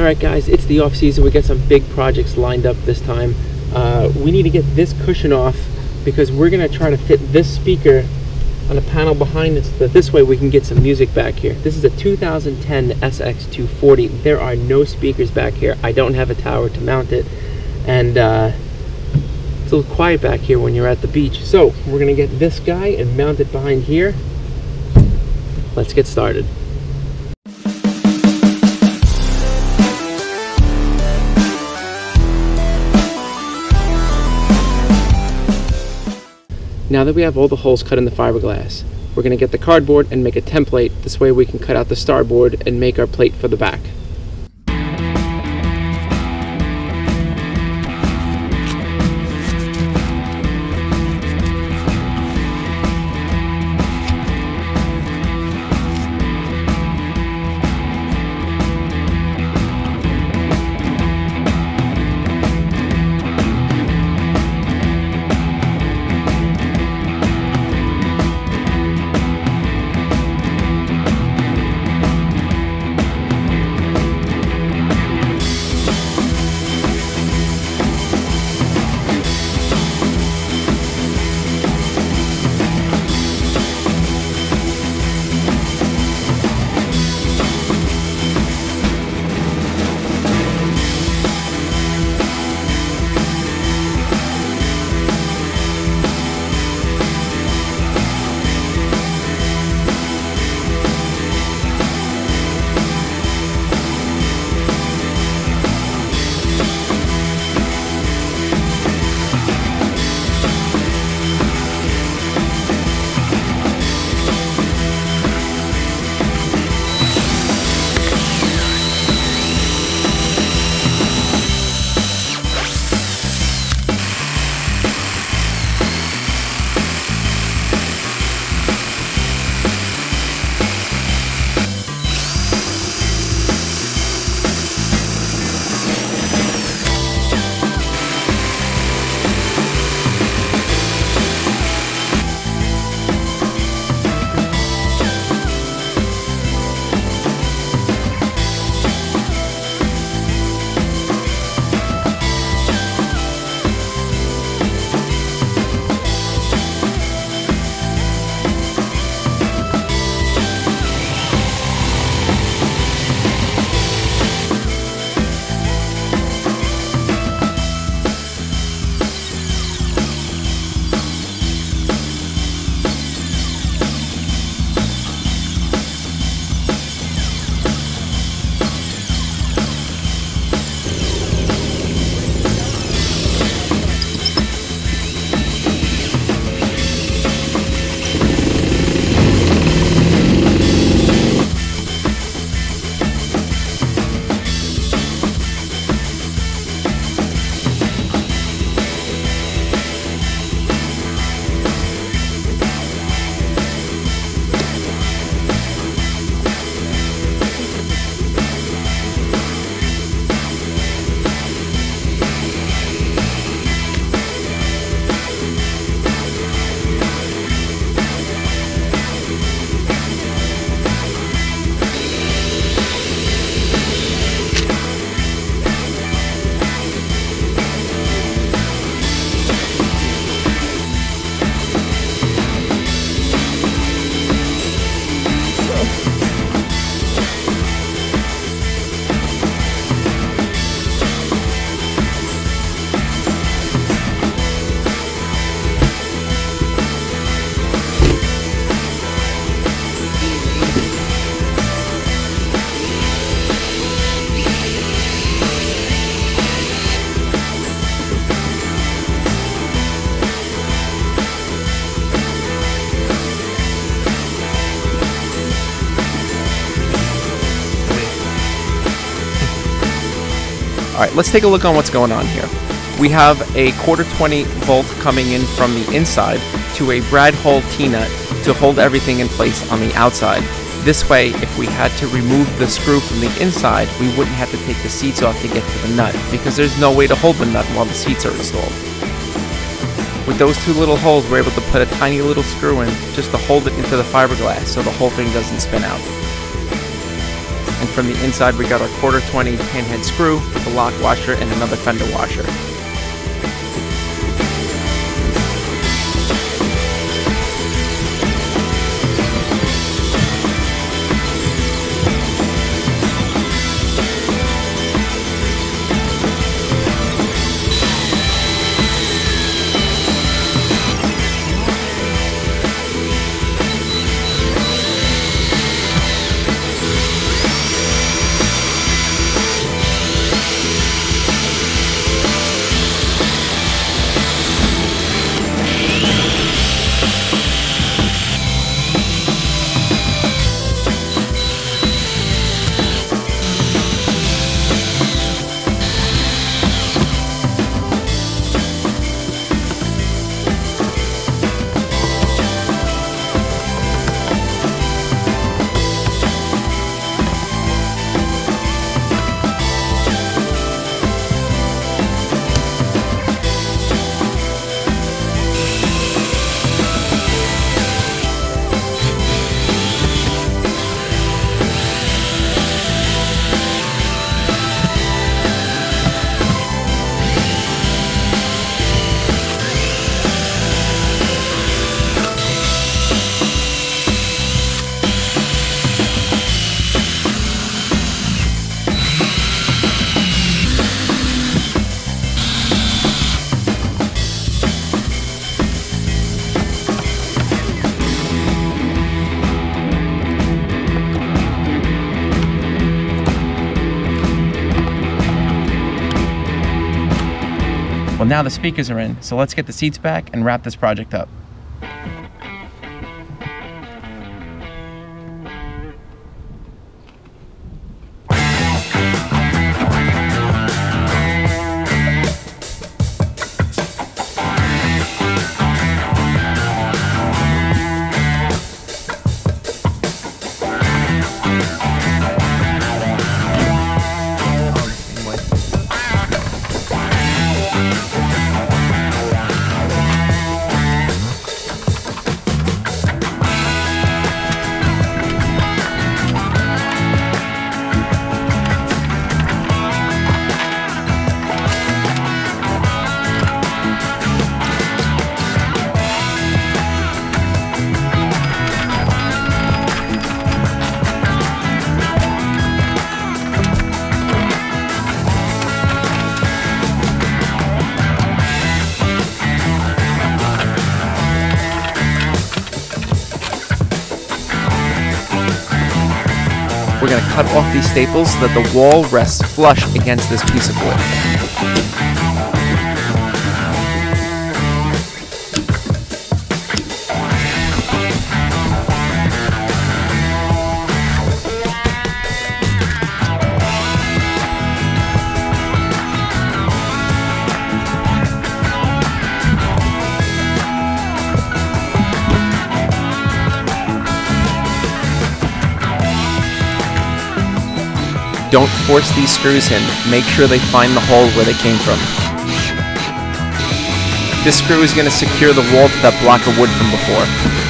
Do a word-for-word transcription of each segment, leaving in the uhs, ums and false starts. Alright guys, it's the off season. We got some big projects lined up this time. Uh, we need to get this cushion off because we're going to try to fit this speaker on a panel behind it so that this way we can get some music back here. This is a two thousand ten S X two forty. There are no speakers back here. I don't have a tower to mount it. And uh, it's a little quiet back here when you're at the beach. So we're going to get this guy and mount it behind here. Let's get started. Now that we have all the holes cut in the fiberglass, we're going to get the cardboard and make a template. This way we can cut out the starboard and make our plate for the back. Alright, let's take a look on what's going on here. We have a quarter twenty bolt coming in from the inside to a brad hole T-nut to hold everything in place on the outside. This way, if we had to remove the screw from the inside, we wouldn't have to take the seats off to get to the nut, because there's no way to hold the nut while the seats are installed. With those two little holes, we're able to put a tiny little screw in just to hold it into the fiberglass so the whole thing doesn't spin out. and from the inside we got our quarter twenty pinhead screw with a lock washer and another fender washer. Well, now the speakers are in, so let's get the seats back and wrap this project up. We're going to cut off these staples so that the wall rests flush against this piece of wood. Don't force these screws in, make sure they find the hole where they came from. This screw is going to secure the wall to that block of wood from before.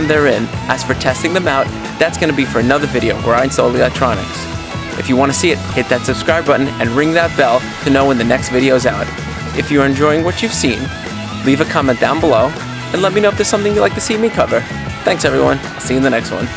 and they're in. As for testing them out, that's going to be for another video where I install electronics. If you want to see it, hit that subscribe button and ring that bell to know when the next video is out. If you're enjoying what you've seen, leave a comment down below and let me know if there's something you'd like to see me cover. Thanks everyone, I'll see you in the next one.